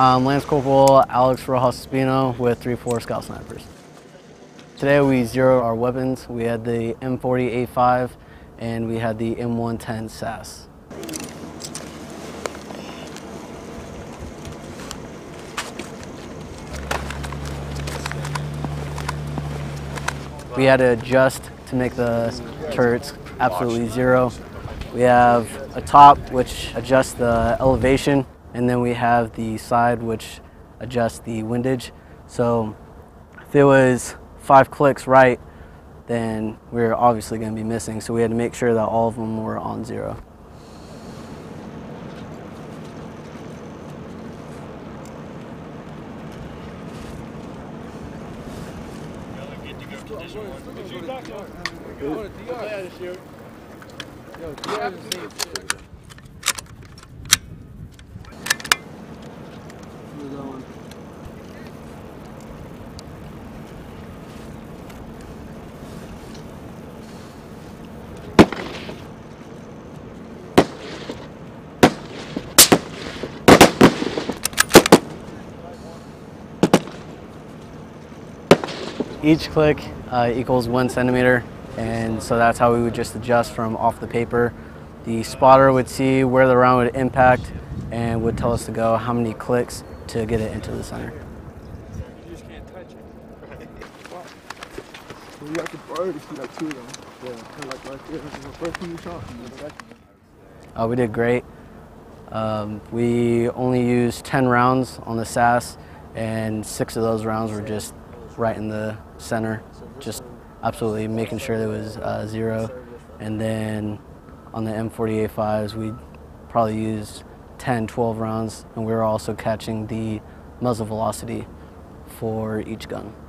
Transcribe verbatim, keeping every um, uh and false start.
I'm Lance Corporal Alex Rojas-Spino with three four Scout Snipers. Today we zeroed our weapons. We had the M forty A five and we had the M one ten SASS. We had to adjust to make the turrets absolutely zero. We have a top which adjusts the elevation, and then we have the side which adjusts the windage. So if it was five clicks right, then we were obviously going to be missing. So we had to make sure that all of them were on zero. Each click uh, equals one centimeter, and so that's how we would just adjust from off the paper. The spotter would see where the round would impact and would tell us to go how many clicks to get it into the center. You just can't touch it. You got to already see that too, though. Yeah, like right there. The first thing you shot. We did great. Um, we only used ten rounds on the SASS, and six of those rounds were just right in the center, just absolutely making sure there was uh, zero. And then on the M forty A fives, we probably used ten, twelve rounds, and we were also catching the muzzle velocity for each gun.